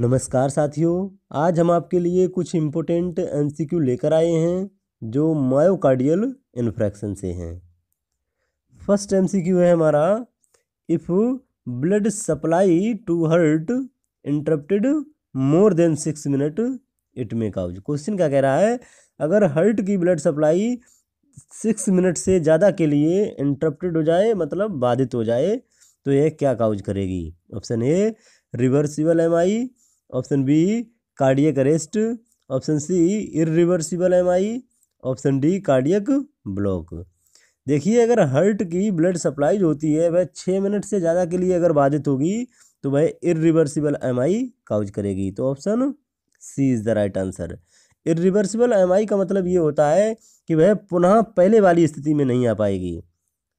नमस्कार साथियों, आज हम आपके लिए कुछ इम्पोर्टेंट एमसीक्यू लेकर आए हैं जो मायोकार्डियल इन्फ्रैक्शन से हैं। फर्स्ट एमसीक्यू है हमारा, if blood supply to heart interrupted more than 6 minute it may cause. Question क्या कह रहा है, अगर हार्ट की ब्लड सप्लाई 6 मिनट से ज़्यादा के लिए इंटरप्टेड हो जाए, मतलब बाधित हो जाए, तो यह क्या काउज करेगी। Option A reversible MI, option B cardiac arrest, option C irreversible MI, option D cardiac block. देखिए, अगर हार्ट की ब्लड सप्लाई जो होती है वह 6 मिनट से ज़्यादा के लिए अगर बाधित होगी तो वह इरिवर्सिबल एमआई काउज करेगी। तो option C is the right answer. Irreversible MI का मतलब ये होता है कि वह पुनः पहले वाली स्थिति में नहीं आ पाएगी,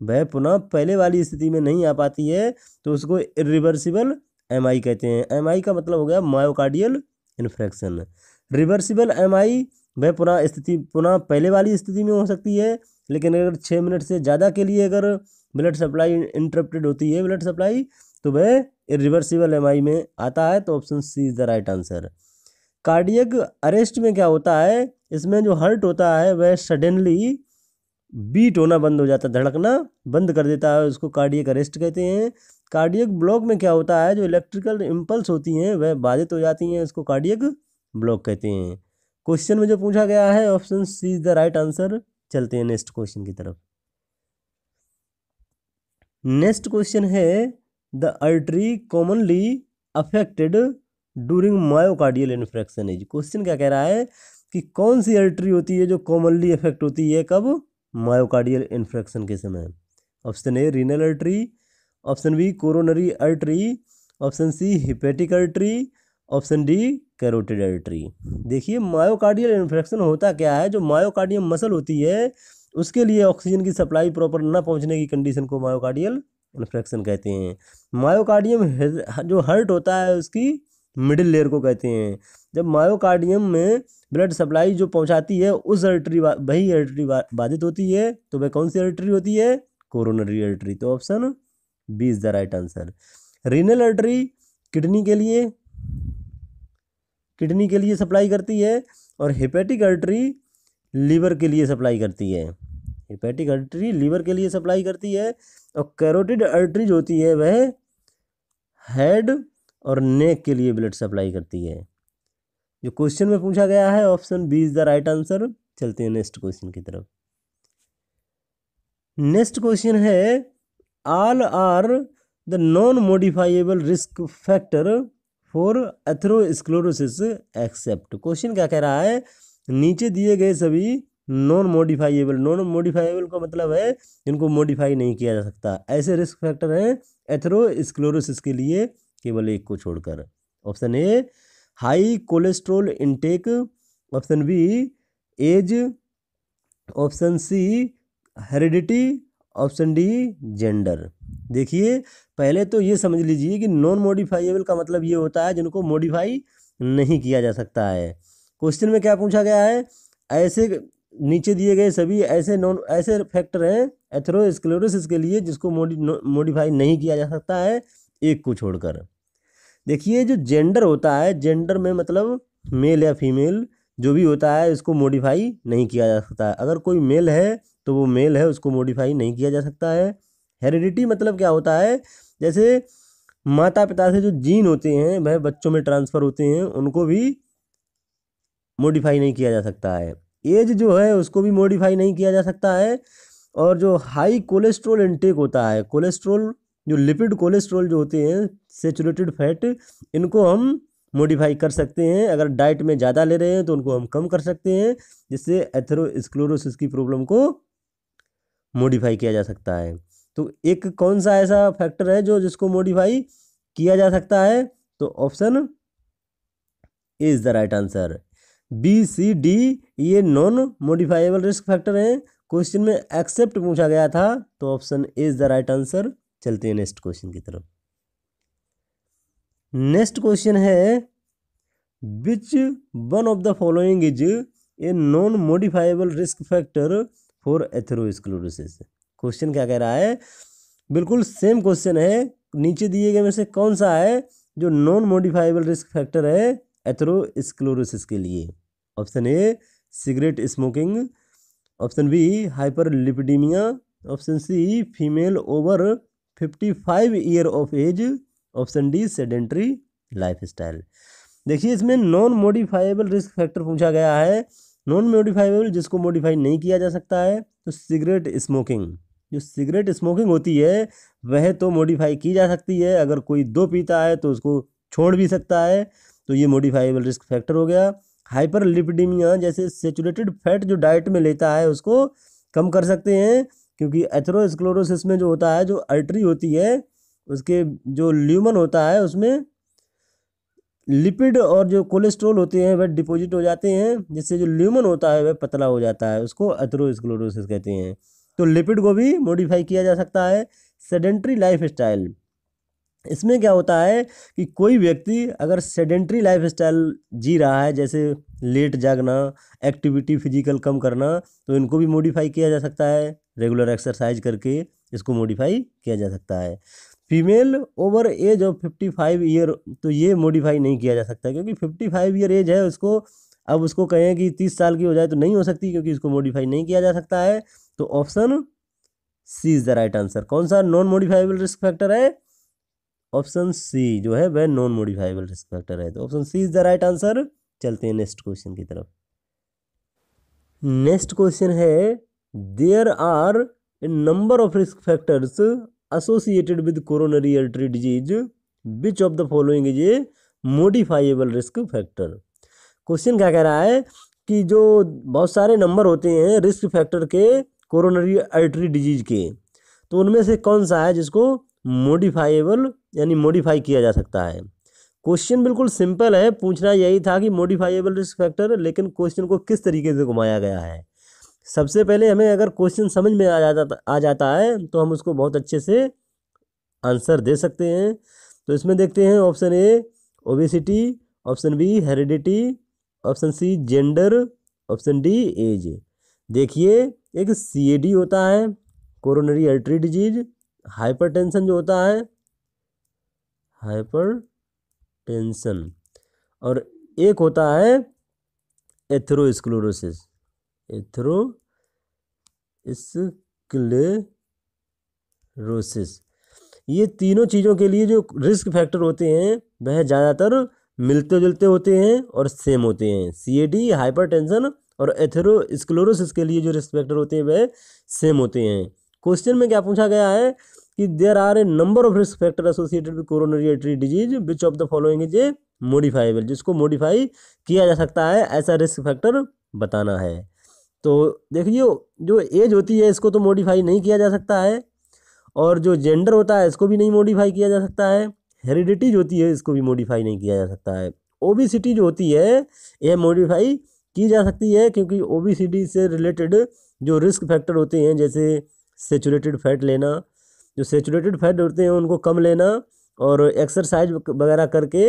वह पुनः पहले वाली स्थिति में नहीं आ पाती है तो उसको इरिवर्सिबल एमआई कहते हैं। एमआई का मतलब हो गया मायोकार्डियल इन्फ्रैक्शन। रिवर्सिबल एमआई वह पुनः पहले वाली स्थिति में हो सकती है, लेकिन अगर 6 मिनट से ज़्यादा के लिए अगर ब्लड सप्लाई इंटरप्टेड होती है ब्लड सप्लाई, तो वह रिवर्सिबल एमआई में आता है। तो option C is the right answer. Cardiac arrest में क्या होता है, इसमें जो हार्ट होता है वह सडनली बीट होना बंद हो जाता है, धड़कना बंद कर देता है, उसको कार्डियक अरेस्ट कहते हैं। कार्डियक ब्लॉक में क्या होता है, जो इलेक्ट्रिकल इम्पल्स होती हैं वह बाधित हो जाती हैं, इसको कार्डियक ब्लॉक कहते हैं। क्वेश्चन में जो पूछा गया है option C is the right answer. चलते हैं नेक्स्ट क्वेश्चन की तरफ। नेक्स्ट क्वेश्चन है, the artery commonly affected during myocardial infarction is. Question क्या कह रहा है कि कौन सी आर्टरी होती है जो कॉमनली अफेक्ट होती है कब, मायोकार्डियल इन्फ्रैक्शन के समय। Option A renal artery, option B coronary artery, option C hepatic artery, option D carotid artery. देखिए, मायोकार्डियल इन्फ्रैक्शन होता क्या है, जो मायोकार्डियम मसल होती है उसके लिए ऑक्सीजन की सप्लाई प्रॉपर ना पहुंचने की कंडीशन को मायोकार्डियल इन्फ्रैक्शन कहते हैं। मायोकार्डियम जो हर्ट होता है उसकी मिडिल लेयर को कहते हैं। जब मायोकार्डियम में ब्लड सप्लाई जो पहुंचाती है उस आर्टरी, वही आर्टरी बाधित होती है, तो वह कौन सी आर्टरी होती है, कोरोनरी आर्टरी। तो option B is the right answer. Renal artery kidney के लिए सप्लाई करती है, और हेपेटिक आर्टरी लीवर के लिए सप्लाई करती है, हेपेटिक आर्टरी लीवर के लिए सप्लाई करती है। और कैरोटिड आर्टरी जो होती है वह हेड और नेक के लिए ब्लड सप्लाई करती है। जो क्वेश्चन में पूछा गया है option B is the right answer. चलते हैं नेक्स्ट क्वेश्चन की तरफ। नेक्स्ट क्वेश्चन है, All are the non-modifiable risk factor for atherosclerosis except। Question क्या कह रहा है, नीचे दिए गए सभी नॉन मॉडिफाइएबल का मतलब है जिनको मॉडिफाई नहीं किया जा सकता, ऐसे रिस्क फैक्टर हैं एथेरोस्क्लेरोसिस के लिए, केवल एक को छोड़कर। Option A high cholesterol intake, option B age, option C heredity, option D gender. देखिए, पहले तो ये समझ लीजिए कि नॉन मॉडिफाइएबल का मतलब ये होता है जिनको मॉडिफाई नहीं किया जा सकता है। क्वेश्चन में क्या पूछा गया है, ऐसे नीचे दिए गए सभी ऐसे फैक्टर हैं एथेरोस्क्लेरोसिस के लिए जिसको मॉडिफाई नहीं किया जा सकता है, एक को छोड़कर। देखिए, जो जेंडर होता है, जेंडर में मतलब मेल या फीमेल जो भी होता है इसको मॉडिफाई नहीं किया जा सकता है। अगर कोई मेल है तो वो मेल है, उसको मॉडिफाई नहीं किया जा सकता है। हेरिडिटी मतलब क्या होता है, जैसे माता पिता से जो जीन होते हैं वह बच्चों में ट्रांसफ़र होते हैं, उनको भी मॉडिफाई नहीं किया जा सकता है। एज जो है उसको भी मॉडिफाई नहीं किया जा सकता है। और जो हाई कोलेस्ट्रॉल इनटेक होता है, कोलेस्ट्रॉल जो लिपिड कोलेस्ट्रॉल जो होते हैं सैचुरेटेड फैट, इनको हम मॉडिफाई कर सकते हैं। अगर डाइट में ज़्यादा ले रहे हैं तो उनको हम कम कर सकते हैं, जिससे एथेरोस्क्लेरोसिस की प्रॉब्लम को मॉडिफाई किया जा सकता है। तो एक कौन सा ऐसा फैक्टर है जो जिसको मॉडिफाई किया जा सकता है, तो option A is the right answer. B C D ये नॉन मॉडिफाइएबल रिस्क फैक्टर हैं। क्वेश्चन में एक्सेप्ट पूछा गया था, तो option A is the right answer. चलते हैं नेक्स्ट क्वेश्चन की तरफ। नेक्स्ट क्वेश्चन है, which one of the following is a non modifiable risk factor for atherosclerosis. Question क्या कह रहा है, बिल्कुल सेम क्वेश्चन है, नीचे दिए गए में से कौन सा है जो नॉन मॉडिफाइबल रिस्क फैक्टर है एथेरोस्क्लेरोसिस के लिए? Option A cigarette smoking, option B hyperlipidemia, option C female over 55 year of age, option D sedentary lifestyle. देखिए इसमें नॉन मॉडिफाइबल रिस्क फैक्टर पूछा गया है, नॉन मॉडिफाइबल जिसको मॉडिफाई नहीं किया जा सकता है, तो सिगरेट स्मोकिंग, जो सिगरेट स्मोकिंग होती है वह तो मॉडिफाई की जा सकती है, अगर कोई दो पीता है तो उसको छोड़ भी सकता है, तो ये मॉडिफाइबल रिस्क फैक्टर हो गया। हाइपरलिपिडीमिया जैसे सेचुरेटेड फैट जो डाइट में लेता है उसको कम कर सकते हैं, क्योंकि एथेरोस्क्लेरोसिस में जो होता है, जो आर्टरी होती है उसके जो ल्यूमन होता है उसमें लिपिड और जो कोलेस्ट्रॉल होते हैं वह डिपॉजिट हो जाते हैं, जिससे जो ल्यूमन होता है वह पतला हो जाता है, उसको एथेरोस्क्लेरोसिस कहते हैं। तो लिपिड को भी मॉडिफाई किया जा सकता है। सेडेंटरी लाइफस्टाइल, इसमें क्या होता है कि कोई व्यक्ति अगर सेडेंटरी लाइफस्टाइल जी रहा है, जैसे लेट जागना, एक्टिविटी फिजिकल कम करना, तो इनको भी मॉडिफाई किया जा सकता है, रेगुलर एक्सरसाइज करके इसको मॉडिफाई किया जा सकता है। Female over age of 55 year, तो ये मॉडिफाई नहीं किया जा सकता, क्योंकि 55 ईयर एज है उसको, अब उसको कहें कि 30 साल की हो जाए तो नहीं हो सकती, क्योंकि इसको मॉडिफाई नहीं किया जा सकता है। तो option C is the right answer. कौन सा नॉन मॉडिफाइबल रिस्क फैक्टर है? ऑप्शन सी जो है वह नॉन मॉडिफाइबल रिस्क फैक्टर है, तो option C is the right answer. चलते हैं नेक्स्ट क्वेश्चन की तरफ। नेक्स्ट क्वेश्चन है, there are a number of risk factors associated with coronary artery disease, which of the following is a modifiable risk factor. Question क्या कह रहा है कि जो बहुत सारे नंबर होते हैं रिस्क फैक्टर के कोरोनरी आर्टरी डिजीज के, तो उनमें से कौन सा है जिसको मॉडिफाइबल यानी मॉडिफाई किया जा सकता है। क्वेश्चन बिल्कुल सिंपल है, पूछना यही था कि मॉडिफाइबल रिस्क फैक्टर, लेकिन क्वेश्चन को किस तरीके से घुमाया गया है। सबसे पहले हमें अगर क्वेश्चन समझ में आ जाता है तो हम उसको बहुत अच्छे से आंसर दे सकते हैं। तो इसमें देखते हैं, option A obesity, option B heredity, option C gender, option D age. देखिए एक सीएडी होता है कोरोनरी आर्टरी डिजीज, हाइपरटेंशन जो होता है हाइपरटेंशन, और एक होता है एथेरोस्क्लेरोसिस, एथेरोस्क्लेरोसिस। ये तीनों चीज़ों के लिए जो रिस्क फैक्टर होते हैं वह ज़्यादातर मिलते जुलते होते हैं और सेम होते हैं। सीएडी, हाइपरटेंशन और एथेरोस्क्लेरोसिस के लिए जो रिस्क फैक्टर होते हैं वह सेम होते हैं। क्वेश्चन में क्या पूछा गया है कि there are a number of risk factor associated with coronary artery disease, which of the following is a modifiable, जिसको मॉडिफाई किया जा सकता है ऐसा रिस्क फैक्टर बताना है। तो देखिए जो एज होती है इसको तो मॉडिफाई नहीं किया जा सकता है, और जो जेंडर होता है इसको भी नहीं मॉडिफाई किया जा सकता है, हेरिडिटी जो होती है इसको भी मॉडिफाई नहीं किया जा सकता है, ओबेसिटी जो होती है यह मॉडिफाई की जा सकती है, क्योंकि ओबेसिटी से रिलेटेड जो रिस्क फैक्टर होते हैं जैसे सेचुरेटेड फैट लेना, जो सेचुरेटेड फैट होते हैं उनको कम लेना और एक्सरसाइज वगैरह करके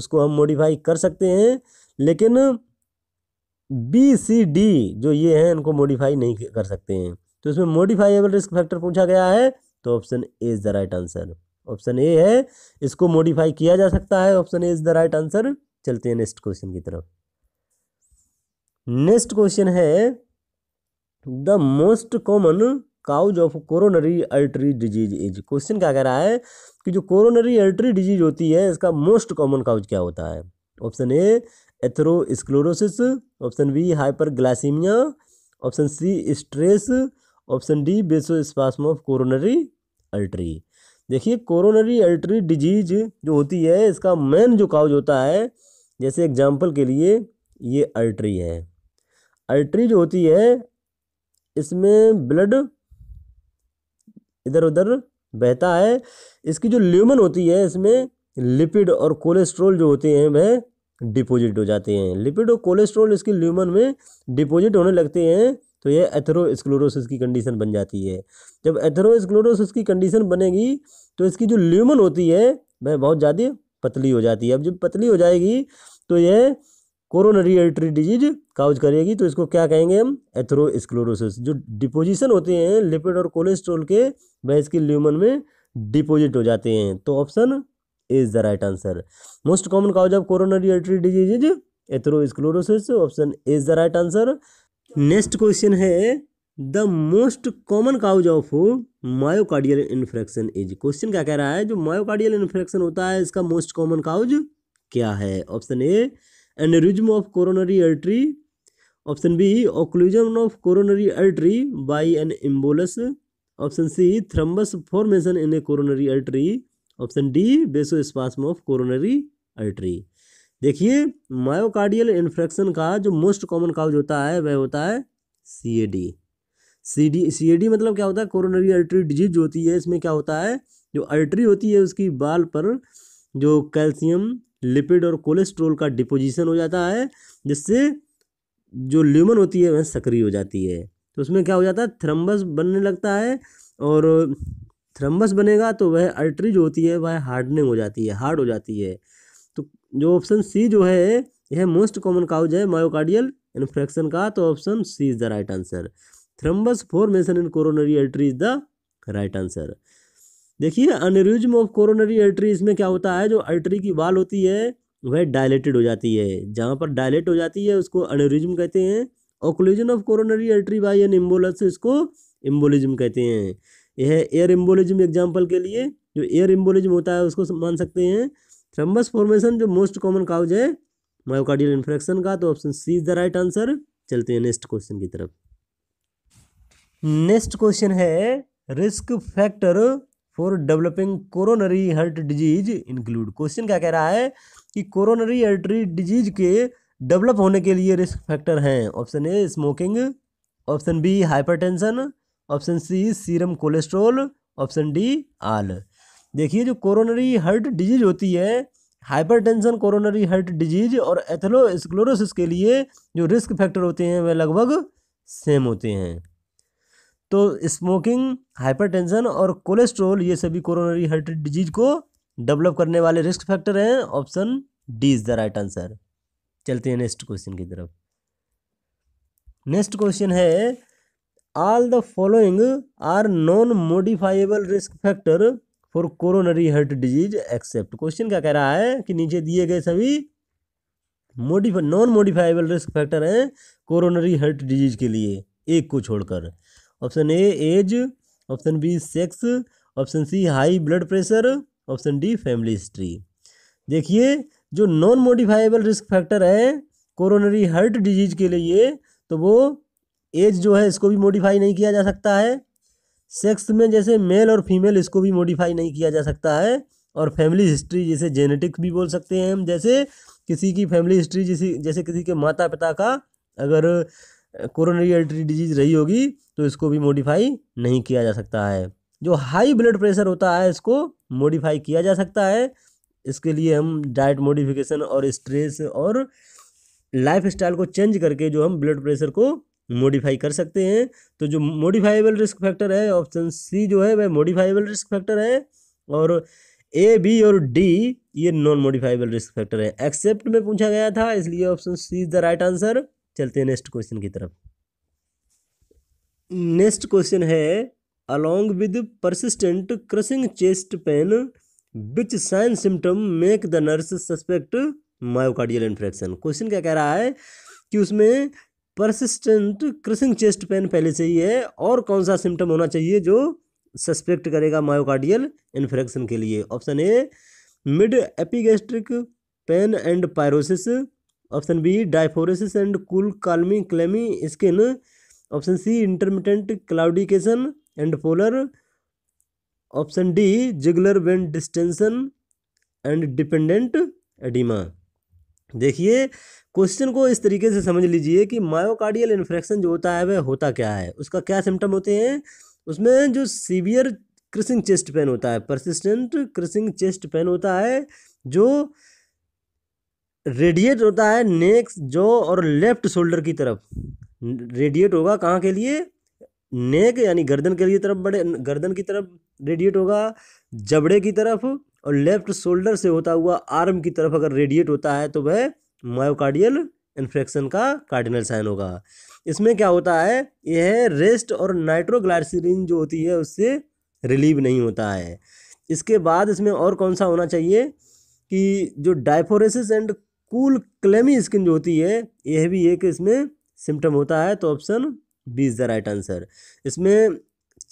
उसको हम मॉडिफाई कर सकते हैं, लेकिन बी सी डी जो ये हैं इनको मॉडिफाई नहीं कर सकते हैं। तो इसमें मॉडिफाइबल रिस्क फैक्टर पूछा गया है, तो option A is the right answer. Option A है, इसको मॉडिफाई किया जा सकता है, option A is the right answer. चलते हैं नेक्स्ट क्वेश्चन की तरफ। नेक्स्ट क्वेश्चन है, the most common cause of coronary artery disease is. Question क्या कह रहा है कि जो कोरोनरी आर्टरी डिजीज होती है इसका मोस्ट कॉमन काउज क्या होता है। Option A atherosclerosis, option B hyperglycaemia, option C stress, option D vasospasm of coronary artery. देखिए कोरोनरी आर्टरी डिजीज जो होती है इसका मेन जो काउज होता है, जैसे एग्जांपल के लिए ये आर्टरी है, आर्टरी जो होती है इसमें ब्लड इधर उधर बहता है, इसकी जो ल्यूमन होती है इसमें लिपिड और कोलेस्ट्रॉल जो होते हैं वह डिपॉजिट हो जाते हैं, लिपिड और कोलेस्ट्रॉल इसके ल्यूमन में डिपॉजिट होने लगते हैं, तो यह एथेरोस्क्लेरोसिस की कंडीशन बन जाती है। जब एथेरोस्क्लेरोसिस की कंडीशन बनेगी तो इसकी जो ल्यूमन होती है वह बहुत ज़्यादा पतली हो जाती है, अब जब पतली हो जाएगी तो यह कोरोनरी आर्टरी डिजीज काउज करेगी, तो इसको क्या कहेंगे हम, एथेरोस्क्लेरोसिस। जो डिपोजिशन होते हैं लिपिड और कोलेस्ट्रॉल के वह इसके ल्यूमन में डिपोजिट हो जाते हैं, तो option is the right answer. Most common cause of coronary artery disease is atherosclerosis. Option is the right answer. Next question है the most common cause of myocardial infarction is. Question क्या कह रहा है, जो myocardial infarction होता है इसका most common cause क्या है? Option A aneurysm of coronary artery. Option B occlusion of coronary artery by an embolus. Option C thrombus formation in a coronary artery. Option D vasospasm of coronary artery. देखिए myocardial infarction का जो most common cause होता है वह होता है सी A D मतलब क्या होता है, कोरोनरी आर्टरी डिजीज होती है। इसमें क्या होता है, जो आर्टरी होती है उसकी बाल पर जो कैल्शियम, लिपिड और कोलेस्ट्रोल का डिपोजिशन हो जाता है, जिससे जो ल्यूमन होती है वह सक्रिय हो जाती है। तो उसमें क्या हो जाता है, थ्रम्बस बनने लगता है, और थ्रम्बस बनेगा तो वह आर्टरी जो होती है वह हार्डनिंग हो जाती है, हार्ड हो जाती है। तो जो ऑप्शन सी जो है यह मोस्ट कॉमन काउज है मायोकार्डियल इन्फ्रेक्शन का, तो option C is the right answer. Thrombus formation in coronary artery is the right answer. देखिए एनेरिज्म ऑफ कोरोनरी आर्टरी, इसमें क्या होता है, जो आर्टरी की वाल होती है वह डायलेटेड हो जाती है, जहाँ पर डायलेट हो जाती है उसको एनेरिज्म कहते हैं। Occlusion of coronary artery by an embolus, इसको एम्बोलिज्म कहते हैं। यह एयर एम्बोलिज्म एग्जाम्पल के लिए जो एयर एम्बोलिज्म होता है उसको मान सकते हैं। थ्रम्बस फॉर्मेशन जो मोस्ट कॉमन काउज है मायोकार्डियल इन्फेक्शन का, तो option C is the right answer. चलते हैं नेक्स्ट क्वेश्चन की तरफ। नेक्स्ट क्वेश्चन है risk factor for developing coronary heart disease include. Question क्या कह रहा है कि कोरोनरी आर्टरी डिजीज के डेवलप होने के लिए रिस्क फैक्टर हैं। Option A smoking, option B hypertension, option C serum cholesterol, option D all. देखिए जो कोरोनरी हार्ट डिजीज होती है, हाइपरटेंशन, कोरोनरी हार्ट डिजीज और एथेरोस्क्लेरोसिस के लिए जो रिस्क फैक्टर होते हैं वे लगभग सेम होते हैं। तो स्मोकिंग, हाइपरटेंशन और कोलेस्ट्रोल ये सभी कोरोनरी हार्ट डिजीज को डेवलप करने वाले रिस्क फैक्टर हैं। Option D is the right answer. चलते हैं नेक्स्ट क्वेश्चन की तरफ। नेक्स्ट क्वेश्चन है all the following are non modifiable risk factor for coronary heart disease except. Question क्या कह रहा है कि नीचे दिए गए सभी नॉन मॉडिफाइबल रिस्क फैक्टर हैं कोरोनरी हार्ट डिजीज के लिए, एक को छोड़कर। Option A age, option B sex, option C high blood pressure, option D family history. देखिए जो नॉन मॉडिफाइबल रिस्क फैक्टर हैं कोरोनरी हार्ट डिजीज के लिए, तो वो एज जो है इसको भी मॉडिफाई नहीं किया जा सकता है, सेक्स में जैसे मेल और फीमेल इसको भी मॉडिफाई नहीं किया जा सकता है, और फैमिली हिस्ट्री जैसे जेनेटिक भी बोल सकते हैं हम, जैसे किसी की फैमिली हिस्ट्री जैसे किसी के माता पिता का अगर कोरोनरी आर्टरी डिजीज रही होगी तो इसको भी मॉडिफाई नहीं किया जा सकता है। जो हाई ब्लड प्रेशर होता है इसको मॉडिफाई किया जा सकता है, इसके लिए हम डाइट मॉडिफिकेशन और स्ट्रेस और लाइफस्टाइल को चेंज करके जो हम ब्लड प्रेशर को मॉडिफाई कर सकते हैं। तो जो मॉडिफाइबल रिस्क फैक्टर है ऑप्शन सी जो है वह मॉडिफाइबल रिस्क फैक्टर है, और ए, बी और डी ये नॉन मॉडिफाइबल रिस्क फैक्टर है, एक्सेप्ट में पूछा गया था, इसलिए option C is the right answer. चलते हैं नेक्स्ट क्वेश्चन की तरफ। नेक्स्ट क्वेश्चन है along with persistent crushing chest pain which sign symptom make the nurse suspect myocardial infection. Question क्या कह रहा है कि उसमें परसिस्टेंट क्रशिंग चेस्ट पेन पहले से ही है, और कौन सा सिम्टम होना चाहिए जो सस्पेक्ट करेगा मायोकार्डियल इन्फेक्शन के लिए। Option A mid epigastric pain and pyrosis, option B diaphoresis and cool clammy clammy skin, option C intermittent claudication and pallor, option D jugular vein distension and dependent oedema. देखिए question को इस तरीके से समझ लीजिए कि मायोकार्डियल इन्फेक्शन जो होता है वह होता क्या है, उसका क्या सिम्टम होते हैं। उसमें जो सीवियर क्रशिंग चेस्ट पेन होता है, परसिस्टेंट क्रशिंग चेस्ट पेन होता है, जो रेडिएट होता है नेक, जॉ और लेफ्ट शोल्डर की तरफ रेडिएट होगा। कहाँ के लिए, नेक यानी गर्दन के लिए तरफ, बड़े गर्दन की तरफ रेडिएट होगा, जबड़े की तरफ और लेफ्ट शोल्डर से होता हुआ आर्म की तरफ अगर रेडिएट होता है तो वह मायोकार्डियल इन्फेक्शन का कार्डिनल साइन होगा। इसमें क्या होता है, यह रेस्ट और नाइट्रोग्लाइसरीन जो होती है उससे रिलीव नहीं होता है, इसके बाद इसमें और कौन सा होना चाहिए कि जो diaphoresis and cool clammy skin जो होती है, यह भी एक इसमें सिम्टम होता है। तो option B is the right answer. इसमें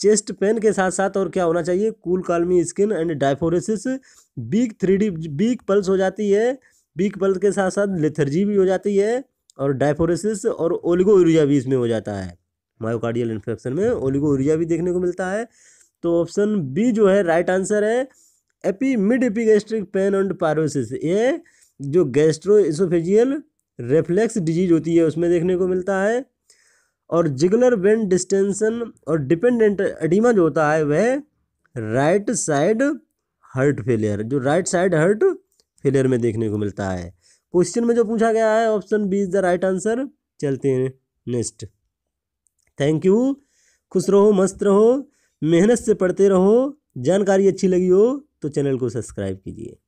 चेस्ट पेन के साथ साथ और क्या होना चाहिए? Cool clammy skin and diaphoresis, weak 3D weak pulse हो जाती है, बीक पल्स के साथ साथ लेथर्जी भी हो जाती है और डायफोरेसिस और ओलिगोयूरिया भी इसमें हो जाता है। मायोकार्डियल इन्फेक्शन में ओलिगोयूरिया भी देखने को मिलता है। तो ऑप्शन बी जो है राइट आंसर है। Epi mid epigastric pain and pyrosis, ये जो गैस्ट्रोएसोफेजियल रिफ्लेक्स डिजीज होती है उसमें देखने को मिलता है। और जिगुलर वेन डिस्टेंशन और डिपेंडेंट एडिमा जो होता है वह राइट साइड हार्ट फेलियर, जो राइट साइड हार्ट फेलियर में देखने को मिलता है। क्वेश्चन में जो पूछा गया है option B is the right answer. चलते हैं नेक्स्ट। Thank you. खुश रहो, मस्त रहो, मेहनत से पढ़ते रहो। जानकारी अच्छी लगी हो तो चैनल को सब्सक्राइब कीजिए।